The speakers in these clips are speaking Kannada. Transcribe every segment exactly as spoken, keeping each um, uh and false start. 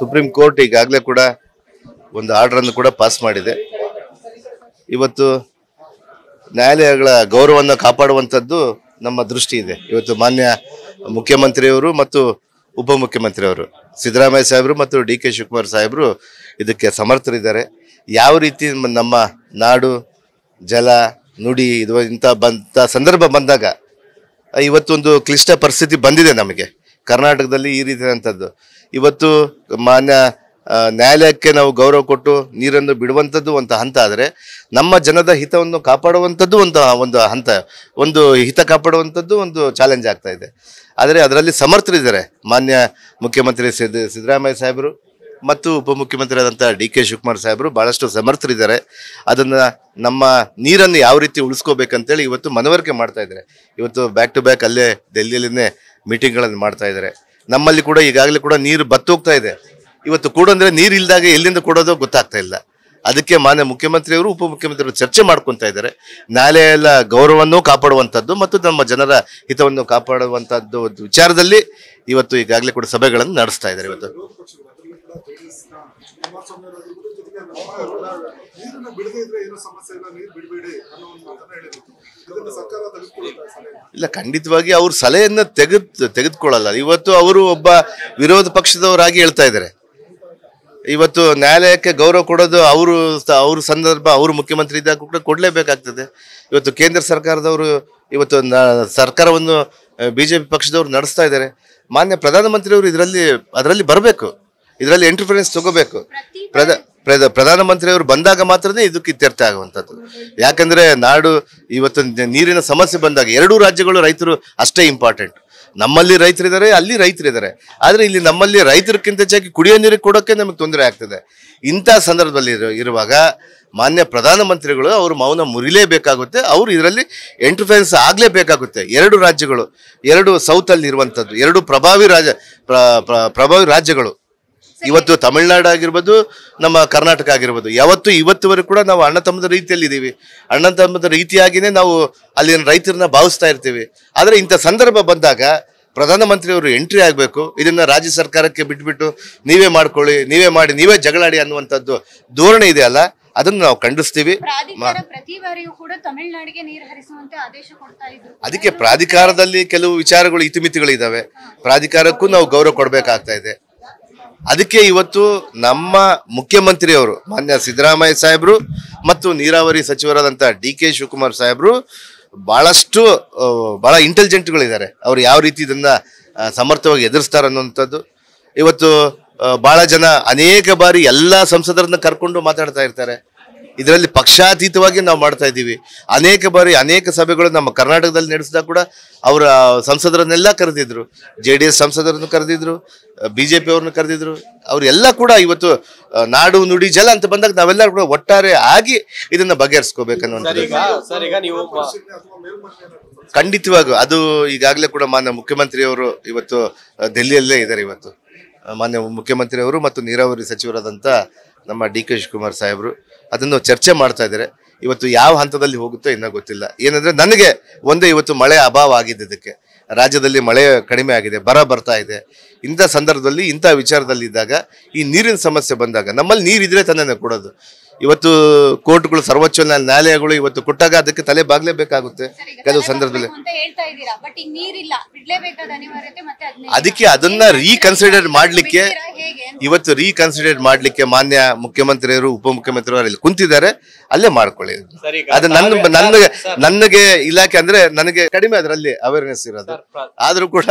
ಸುಪ್ರೀಂ ಕೋರ್ಟ್ ಈಗಾಗಲೇ ಕೂಡ ಒಂದು ಆರ್ಡರ್ ಅನ್ನು ಕೂಡ ಪಾಸ್ ಮಾಡಿದೆ. ಇವತ್ತು ನ್ಯಾಯಾಲಯಗಳ ಗೌರವವನ್ನು ಕಾಪಾಡುವಂತದ್ದು ನಮ್ಮ ದೃಷ್ಟಿ ಇದೆ. ಇವತ್ತು ಮಾನ್ಯ ಮುಖ್ಯಮಂತ್ರಿಯವರು ಮತ್ತು ಉಪಮುಖ್ಯಮಂತ್ರಿಯವರು ಸಿದ್ದರಾಮಯ್ಯ ಸಾಹೇಬರು ಮತ್ತು ಡಿ ಕೆ ಶಿವಕುಮಾರ್ ಸಾಹೇಬರು ಇದಕ್ಕೆ ಸಮರ್ಥರಿದ್ದಾರೆ. ಯಾವ ರೀತಿ ನಮ್ಮ ನಾಡು ಜಲ ನುಡಿ ಇದು ಇಂಥ ಬಂಥ ಸಂದರ್ಭ ಬಂದಾಗ ಇವತ್ತೊಂದು ಕ್ಲಿಷ್ಟ ಪರಿಸ್ಥಿತಿ ಬಂದಿದೆ ನಮಗೆ ಕರ್ನಾಟಕದಲ್ಲಿ. ಈ ರೀತಿಯಾದಂಥದ್ದು ಇವತ್ತು ಮಾನ್ಯ ನ್ಯಾಯಾಲಯಕ್ಕೆ ನಾವು ಗೌರವ ಕೊಟ್ಟು ನೀರನ್ನು ಬಿಡುವಂಥದ್ದು ಒಂದು ಹಂತ ಆದರೆ, ನಮ್ಮ ಜನದ ಹಿತವನ್ನು ಕಾಪಾಡುವಂಥದ್ದು ಒಂದು ಒಂದು ಹಂತ ಒಂದು ಹಿತ ಕಾಪಾಡುವಂಥದ್ದು ಒಂದು ಚಾಲೆಂಜ್ ಆಗ್ತಾ ಇದೆ. ಆದರೆ ಅದರಲ್ಲಿ ಸಮರ್ಥರಿದ್ದಾರೆ ಮಾನ್ಯ ಮುಖ್ಯಮಂತ್ರಿ ಸಿದ್ದ ಸಿದ್ದರಾಮಯ್ಯ ಸಾಹೇಬರು ಮತ್ತು ಉಪಮುಖ್ಯಮಂತ್ರಿಯಾದಂಥ ಡಿ ಕೆ ಶಿವಕುಮಾರ್ ಸಾಹೇಬರು ಭಾಳಷ್ಟು ಸಮರ್ಥರಿದ್ದಾರೆ. ಅದನ್ನು ನಮ್ಮ ನೀರನ್ನು ಯಾವ ರೀತಿ ಉಳಿಸ್ಕೋಬೇಕಂತೇಳಿ ಇವತ್ತು ಮನವರಿಕೆ ಮಾಡ್ತಾ ಇದ್ದಾರೆ. ಇವತ್ತು ಬ್ಯಾಕ್ ಟು ಬ್ಯಾಕ್ ಅಲ್ಲೇ ಡೆಲ್ಲಿಯಲ್ಲೇ ಮೀಟಿಂಗ್ಗಳನ್ನು ಮಾಡ್ತಾ ಇದ್ದಾರೆ. ನಮ್ಮಲ್ಲಿ ಕೂಡ ಈಗಾಗಲೇ ಕೂಡ ನೀರು ಬತ್ತೋಗ್ತಾ ಇದೆ. ಇವತ್ತು ಕೂಡಂದರೆ ನೀರು ಇಲ್ಲದಾಗ ಎಲ್ಲಿಂದ ಕೊಡೋದು ಗೊತ್ತಾಗ್ತಾ ಇಲ್ಲ. ಅದಕ್ಕೆ ಮಾನ್ಯ ಮುಖ್ಯಮಂತ್ರಿಯವರು ಉಪಮುಖ್ಯಮಂತ್ರಿಯವರು ಚರ್ಚೆ ಮಾಡ್ಕೊತಾ ಇದ್ದಾರೆ. ನ್ಯಾಯಾಲಯದ ಗೌರವವನ್ನು ಕಾಪಾಡುವಂಥದ್ದು ಮತ್ತು ನಮ್ಮ ಜನರ ಹಿತವನ್ನು ಕಾಪಾಡುವಂಥದ್ದು ವಿಚಾರದಲ್ಲಿ ಇವತ್ತು ಈಗಾಗಲೇ ಕೂಡ ಸಭೆಗಳನ್ನು ನಡೆಸ್ತಾ ಇದ್ದಾರೆ. ಇವತ್ತು ಇಲ್ಲ, ಖಂಡಿತವಾಗಿ ಅವ್ರ ಸಲಹೆಯನ್ನು ತೆಗೆದು ತೆಗೆದುಕೊಳ್ಳಲ್ಲ. ಇವತ್ತು ಅವರು ಒಬ್ಬ ವಿರೋಧ ಪಕ್ಷದವರಾಗಿ ಹೇಳ್ತಾ ಇದ್ದಾರೆ. ಇವತ್ತು ನ್ಯಾಯಾಲಯಕ್ಕೆ ಗೌರವ ಕೊಡೋದು ಅವರು ಅವ್ರ ಸಂದರ್ಭ ಅವರು ಮುಖ್ಯಮಂತ್ರಿ ಇದ್ದಾಗ ಕೂಡ ಕೊಡಲೇಬೇಕಾಗ್ತದೆ. ಇವತ್ತು ಕೇಂದ್ರ ಸರ್ಕಾರದವರು ಇವತ್ತು ಸರ್ಕಾರವನ್ನು ಬಿಜೆಪಿ ಪಕ್ಷದವರು ನಡೆಸ್ತಾ ಇದ್ದಾರೆ. ಮಾನ್ಯ ಪ್ರಧಾನಮಂತ್ರಿಯವರು ಇದರಲ್ಲಿ ಅದರಲ್ಲಿ ಬರಬೇಕು, ಇದರಲ್ಲಿ ಇಂಟರ್ಫರೆನ್ಸ್ ತಗೋಬೇಕು. ಪ್ರಧಾನ ಪ್ರಧಾನಮಂತ್ರಿಯವರು ಬಂದಾಗ ಮಾತ್ರನೇ ಇದಕ್ಕೆ ಇತ್ಯರ್ಥ ಆಗುವಂಥದ್ದು. ಯಾಕಂದರೆ ನಾಡು ಇವತ್ತು ನೀರಿನ ಸಮಸ್ಯೆ ಬಂದಾಗ ಎರಡೂ ರಾಜ್ಯಗಳು ರೈತರು ಅಷ್ಟೇ ಇಂಪಾರ್ಟೆಂಟ್. ನಮ್ಮಲ್ಲಿ ರೈತರಿದ್ದಾರೆ, ಅಲ್ಲಿ ರೈತರಿದ್ದಾರೆ. ಆದರೆ ಇಲ್ಲಿ ನಮ್ಮಲ್ಲಿ ರೈತರಕ್ಕಿಂತ ಹೆಚ್ಚಾಗಿ ಕುಡಿಯೋ ನೀರಿಗೆ ಕೊಡೋಕ್ಕೆ ನಮಗೆ ತೊಂದರೆ ಆಗ್ತದೆ. ಇಂಥ ಸಂದರ್ಭದಲ್ಲಿ ಇರುವಾಗ ಮಾನ್ಯ ಪ್ರಧಾನಮಂತ್ರಿಗಳು ಅವರು ಮೌನ ಮುರಿಲೇಬೇಕಾಗುತ್ತೆ. ಅವರು ಇದರಲ್ಲಿ ಇಂಟರ್ಫರೆನ್ಸ್ ಆಗಲೇಬೇಕಾಗುತ್ತೆ. ಎರಡು ರಾಜ್ಯಗಳು, ಎರಡು ಸೌತಲ್ಲಿ ಇರುವಂಥದ್ದು, ಎರಡು ಪ್ರಭಾವಿ ರಾಜ್ಯ ಪ್ರಭಾವಿ ರಾಜ್ಯಗಳು. ಇವತ್ತು ತಮಿಳ್ನಾಡು ಆಗಿರ್ಬೋದು, ನಮ್ಮ ಕರ್ನಾಟಕ ಆಗಿರ್ಬೋದು, ಯಾವತ್ತು ಇವತ್ತುವರೆಗೂ ಕೂಡ ನಾವು ಅಣ್ಣ ತಮ್ಮದ ರೀತಿಯಲ್ಲಿ ಇದ್ದೀವಿ. ಅಣ್ಣ ತಮ್ಮದ ರೀತಿಯಾಗಿಯೇ ನಾವು ಅಲ್ಲಿನ ರೈತರನ್ನ ಭಾವಿಸ್ತಾ ಇರ್ತೀವಿ. ಆದರೆ ಇಂಥ ಸಂದರ್ಭ ಬಂದಾಗ ಪ್ರಧಾನಮಂತ್ರಿಯವರು ಎಂಟ್ರಿ ಆಗಬೇಕು. ಇದನ್ನು ರಾಜ್ಯ ಸರ್ಕಾರಕ್ಕೆ ಬಿಟ್ಬಿಟ್ಟು ನೀವೇ ಮಾಡ್ಕೊಳ್ಳಿ, ನೀವೇ ಮಾಡಿ, ನೀವೇ ಜಗಳಾಡಿ ಅನ್ನುವಂಥದ್ದು ಧೋರಣೆ ಇದೆಯಲ್ಲ, ಅದನ್ನು ನಾವು ಖಂಡಿಸ್ತೀವಿ. ಅದಕ್ಕೆ ಪ್ರಾಧಿಕಾರದಲ್ಲಿ ಕೆಲವು ವಿಚಾರಗಳು ಇತಿಮಿತಿಗಳಿದ್ದಾವೆ. ಪ್ರಾಧಿಕಾರಕ್ಕೂ ನಾವು ಗೌರವ ಕೊಡಬೇಕಾಗ್ತಾ ಇದೆ. ಅದಕ್ಕೆ ಇವತ್ತು ನಮ್ಮ ಮುಖ್ಯಮಂತ್ರಿಯವರು ಮಾನ್ಯ ಸಿದ್ದರಾಮಯ್ಯ ಸಾಹೇಬರು ಮತ್ತು ನೀರಾವರಿ ಸಚಿವರಾದಂಥ ಡಿ ಕೆ ಶಿವಕುಮಾರ್ ಸಾಹೇಬರು ಭಾಳಷ್ಟು ಭಾಳ ಇಂಟೆಲಿಜೆಂಟ್ಗಳಿದ್ದಾರೆ. ಅವರು ಯಾವ ರೀತಿ ಇದನ್ನು ಸಮರ್ಥವಾಗಿ ಎದುರಿಸ್ತಾರೆ ಅನ್ನುವಂಥದ್ದು ಇವತ್ತು ಭಾಳ ಜನ ಅನೇಕ ಬಾರಿ ಎಲ್ಲ ಸಂಸದರನ್ನ ಕರ್ಕೊಂಡು ಮಾತಾಡ್ತಾ ಇರ್ತಾರೆ. ಇದರಲ್ಲಿ ಪಕ್ಷಾತೀತವಾಗಿ ನಾವು ಮಾಡ್ತಾ ಇದ್ದೀವಿ. ಅನೇಕ ಬಾರಿ ಅನೇಕ ಸಭೆಗಳು ನಮ್ಮ ಕರ್ನಾಟಕದಲ್ಲಿ ನಡೆಸಿದಾಗ ಕೂಡ ಅವರ ಸಂಸದರನ್ನೆಲ್ಲ ಕರೆದಿದ್ರು. ಜೆ ಡಿ ಎಸ್ ಸಂಸದರನ್ನು ಕರೆದಿದ್ರು, ಬಿ ಜೆ ಪಿ ಅವ್ರನ್ನ ಕರೆದಿದ್ರು. ಅವರೆಲ್ಲ ಕೂಡ ಇವತ್ತು ನಾಡು ನುಡಿ ಜಲ ಅಂತ ಬಂದಾಗ ನಾವೆಲ್ಲ ಕೂಡ ಒಟ್ಟಾರೆ ಆಗಿ ಇದನ್ನ ಬಗೆಹರಿಸ್ಕೋಬೇಕನ್ನುವಂಥದ್ದು ಖಂಡಿತವಾಗೂ. ಅದು ಈಗಾಗಲೇ ಕೂಡ ಮಾನ್ಯ ಮುಖ್ಯಮಂತ್ರಿಯವರು ಇವತ್ತು ದೆಹಲಿಯಲ್ಲೇ ಇದ್ದಾರೆ. ಇವತ್ತು ಮಾನ್ಯ ಮುಖ್ಯಮಂತ್ರಿಯವರು ಮತ್ತು ನೀರಾವರಿ ಸಚಿವರಾದಂಥ ನಮ್ಮ ಡಿ ಕೆ ಶಿವಕುಮಾರ್ ಸಾಹೇಬರು ಅದನ್ನು ಚರ್ಚೆ ಮಾಡ್ತಾ ಇದ್ದಾರೆ. ಇವತ್ತು ಯಾವ ಹಂತದಲ್ಲಿ ಹೋಗುತ್ತೋ ಇನ್ನೂ ಗೊತ್ತಿಲ್ಲ. ಏನಂದರೆ ನನಗೆ ಒಂದೇ ಇವತ್ತು ಮಳೆ ಅಭಾವ ಆಗಿದೆ. ಇದಕ್ಕೆ ರಾಜ್ಯದಲ್ಲಿ ಮಳೆ ಕಡಿಮೆ ಆಗಿದೆ, ಬರ ಬರ್ತಾ ಇದೆ. ಇಂಥ ಸಂದರ್ಭದಲ್ಲಿ ಇಂಥ ವಿಚಾರದಲ್ಲಿ ಇದ್ದಾಗ ಈ ನೀರಿನ ಸಮಸ್ಯೆ ಬಂದಾಗ ನಮ್ಮಲ್ಲಿ ನೀರಿದ್ರೆ ತಾನೇ ಕೊಡೋದು. ಇವತ್ತು ಕೋರ್ಟ್ಗಳು ಸರ್ವೋಚ್ಚ ನ್ಯಾಯಾಲಯಗಳು ಇವತ್ತು ಕೊಟ್ಟಾಗ ಅದಕ್ಕೆ ತಲೆ ಬಾಗ್ಲೇಬೇಕಾಗುತ್ತೆ ಕೆಲವು ಸಂದರ್ಭದಲ್ಲಿ. ಅದಕ್ಕೆ ಅದನ್ನ ರೀಕನ್ಸಿಡರ್ ಮಾಡಲಿಕ್ಕೆ ಇವತ್ತು ರೀಕನ್ಸಿಡರ್ ಮಾಡಲಿಕ್ಕೆ ಮಾನ್ಯ ಮುಖ್ಯಮಂತ್ರಿಯವರು ಉಪಮುಖ್ಯಮಂತ್ರಿಯವರು ಅಲ್ಲಿ ಕುಂತಿದ್ದಾರೆ. ಅಲ್ಲೇ ಮಾಡ್ಕೊಳ್ಳಿ. ಅದು ನನ್ನ ನನಗೆ ನನಗೆ ಇಲಾಖೆ ಅಂದ್ರೆ ನನಗೆ ಕಡಿಮೆ ಅದರಲ್ಲಿ ಅವೇರ್ನೆಸ್ ಇರೋದು. ಆದರೂ ಕೂಡ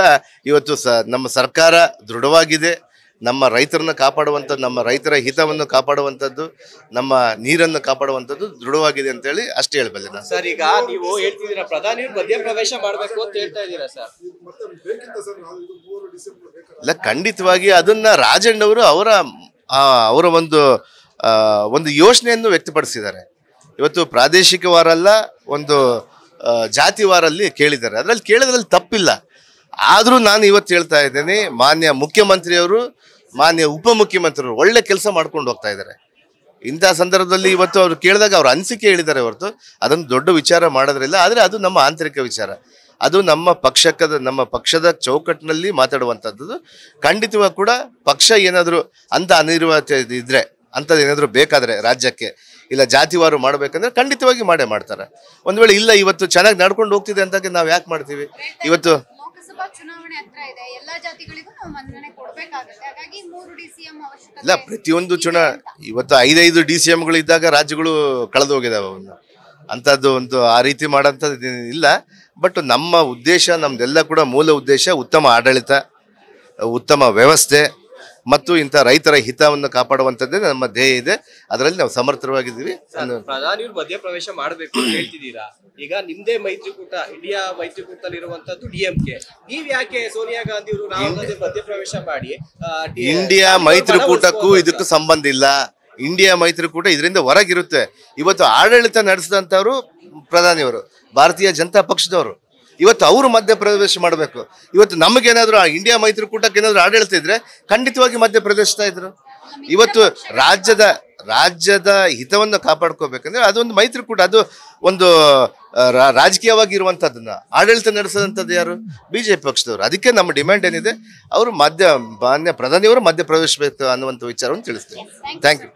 ಇವತ್ತು ಸ ನಮ್ಮ ಸರ್ಕಾರ ದೃಢವಾಗಿದೆ. ನಮ್ಮ ರೈತರನ್ನ ಕಾಪಾಡುವಂಥದ್ದು, ನಮ್ಮ ರೈತರ ಹಿತವನ್ನು ಕಾಪಾಡುವಂಥದ್ದು, ನಮ್ಮ ನೀರನ್ನು ಕಾಪಾಡುವಂಥದ್ದು ದೃಢವಾಗಿದೆ ಅಂತೇಳಿ ಅಷ್ಟೇ ಹೇಳಬಲ್ಲೆ ನಾನು. ಸರ್, ಈಗ ನೀವು ಹೇಳ್ತಿದ್ದೀರಾ ಪ್ರಧಾನಿ ಮಧ್ಯ ಪ್ರವೇಶ ಮಾಡಬೇಕು ಅಂತ ಹೇಳ್ತಾ ಇದ್ದೀರಾ ಸರ್. ಇಲ್ಲ, ಖಂಡಿತವಾಗಿ ಅದನ್ನ ರಾಜಣ್ಣವರು ಅವರ ಅವರ ಒಂದು ಒಂದು ಯೋಚನೆಯನ್ನು ವ್ಯಕ್ತಪಡಿಸಿದ್ದಾರೆ. ಇವತ್ತು ಪ್ರಾದೇಶಿಕ ವಾರಲ್ಲ ಒಂದು ಜಾತಿ ವಾರಲ್ಲಿ ಕೇಳಿದ್ದಾರೆ. ಅದರಲ್ಲಿ ಕೇಳೋದ್ರಲ್ಲಿ ತಪ್ಪಿಲ್ಲ. ಆದರೂ ನಾನು ಇವತ್ತು ಹೇಳ್ತಾ ಇದ್ದೇನೆ, ಮಾನ್ಯ ಮುಖ್ಯಮಂತ್ರಿಯವರು ಮಾನ್ಯ ಉಪಮುಖ್ಯಮಂತ್ರಿಯವರು ಒಳ್ಳೆ ಕೆಲಸ ಮಾಡ್ಕೊಂಡು ಹೋಗ್ತಾ ಇದ್ದಾರೆ. ಇಂಥ ಸಂದರ್ಭದಲ್ಲಿ ಇವತ್ತು ಅವರು ಕೇಳಿದಾಗ ಅವ್ರ ಅನಿಸಿಕೆ ಹೇಳಿದ್ದಾರೆ ಹೊರತು ಅದನ್ನು ದೊಡ್ಡ ವಿಚಾರ ಮಾಡೋದ್ರಿಲ್ಲ. ಆದರೆ ಅದು ನಮ್ಮ ಆಂತರಿಕ ವಿಚಾರ. ಅದು ನಮ್ಮ ಪಕ್ಷಕದ ನಮ್ಮ ಪಕ್ಷದ ಚೌಕಟ್ಟಿನಲ್ಲಿ ಮಾತಾಡುವಂತದ್ದು ಖಂಡಿತವಾಗಿ ಕೂಡ ಪಕ್ಷ ಏನಾದರೂ ಅಂತ ಅನಿರ್ವಾಚ್ಯ ಇದ್ರೆ ಅಂತದ ಏನಾದರೂ ಬೇಕಾದ್ರೆ ರಾಜ್ಯಕ್ಕೆ ಇಲ್ಲ ಜಾತಿವಾರು ಮಾಡಬೇಕಂದ್ರೆ ಖಂಡಿತವಾಗಿ ಮಾಡೇ ಮಾಡ್ತಾರೆ. ಒಂದು ವೇಳೆ ಇಲ್ಲ ಇವತ್ತು ಚೆನ್ನಾಗಿ ನಡ್ಕೊಂಡು ಹೋಗ್ತಿದೆ ಅಂತ ನಾವು ಯಾಕೆ ಮಾಡ್ತೀವಿ? ಇವತ್ತು ಲೋಕಸಭಾ ಚುನಾವಣೆ ಹತ್ರ ಇದೆ, ಎಲ್ಲ ಜಾತಿಗಳಿಗೂ ನಾವು ಮನ್ನಣೆ ಕೊಡಬೇಕಾಗುತ್ತೆ. ಹಾಗಾಗಿ ಮೂರು ಡಿಸಿಎಂ ಅವಶ್ಯಕತೆ ಇಲ್ಲ. ಪ್ರತಿಯೊಂದು ಚುನಾವಣೆ ಇವತ್ತು ಐದೈದು ಡಿಸಿಎಂ ಗಳು ಇದ್ದಾಗ ರಾಜ್ಯಗಳು ಕಳೆದು ಹೋಗಿದಾವೆ. ಅವನ್ನ ಅಂಥದ್ದು ಒಂದು ಆ ರೀತಿ ಮಾಡೋಂಥದ್ದು ಇಲ್ಲ. ಬಟ್ ನಮ್ಮ ಉದ್ದೇಶ ನಮ್ದೆಲ್ಲ ಕೂಡ ಮೂಲ ಉದ್ದೇಶ ಉತ್ತಮ ಆಡಳಿತ, ಉತ್ತಮ ವ್ಯವಸ್ಥೆ ಮತ್ತು ಇಂಥ ರೈತರ ಹಿತವನ್ನು ಕಾಪಾಡುವಂಥದ್ದೇ ನಮ್ಮ ಧ್ಯೇಯ ಇದೆ. ಅದರಲ್ಲಿ ನಾವು ಸಮರ್ಥವಾಗಿದ್ದೀವಿ. ಪ್ರಧಾನಿಯವರು ಮಧ್ಯಪ್ರವೇಶ ಮಾಡಬೇಕು ಅಂತ ಹೇಳ್ತಿದ್ದೀರಾ. ಈಗ ನಿಮ್ದೇ ಮೈತ್ರಿಕೂಟ ಇಂಡಿಯಾ ಮೈತ್ರಿಕೂಟದಲ್ಲಿರುವಂಥದ್ದು ಡಿಎಂಕೆ. ನೀವು ಯಾಕೆ ಸೋನಿಯಾ ಗಾಂಧಿ ಅವರು ರಾಹುಲ್ ಮಧ್ಯಪ್ರವೇಶ ಮಾಡಿ ಇಂಡಿಯಾ ಮೈತ್ರಿಕೂಟಕ್ಕೂ ಇದಕ್ಕೂ ಸಂಬಂಧ ಇಲ್ಲ. ಇಂಡಿಯಾ ಮೈತ್ರಿಕೂಟ ಇದರಿಂದ ಹೊರಗಿರುತ್ತೆ. ಇವತ್ತು ಆಡಳಿತ ನಡೆಸಿದಂಥವ್ರು ಪ್ರಧಾನಿಯವರು ಭಾರತೀಯ ಜನತಾ ಪಕ್ಷದವರು. ಇವತ್ತು ಅವರು ಮಧ್ಯಪ್ರವೇಶ ಮಾಡಬೇಕು. ಇವತ್ತು ನಮಗೇನಾದ್ರು ಆ ಇಂಡಿಯಾ ಮೈತ್ರಿಕೂಟಕ್ಕೆ ಏನಾದ್ರು ಆಡಳಿತ ಇದ್ರೆ ಖಂಡಿತವಾಗಿ ಮಧ್ಯಪ್ರವೇಶಿಸ್ತಾ ಇದ್ರು. ಇವತ್ತು ರಾಜ್ಯದ ರಾಜ್ಯದ ಹಿತವನ್ನು ಕಾಪಾಡ್ಕೋಬೇಕಂದ್ರೆ ಅದೊಂದು ಮೈತ್ರಿಕೂಟ, ಅದು ಒಂದು ರಾಜಕೀಯವಾಗಿರುವಂಥದ್ದನ್ನ ಆಡಳಿತ ನಡೆಸೋದಂಥದ್ದು ಯಾರು? ಬಿಜೆಪಿ ಪಕ್ಷದವರು. ಅದಕ್ಕೆ ನಮ್ಮ ಡಿಮ್ಯಾಂಡ್ ಏನಿದೆ, ಅವರು ಮಧ್ಯ ಮಾನ್ಯ ಪ್ರಧಾನಿಯವರು ಮಧ್ಯಪ್ರವೇಶಿಸಬೇಕು ಅನ್ನುವಂಥ ವಿಚಾರವನ್ನು ತಿಳಿಸ್ತೀವಿ. Thank you.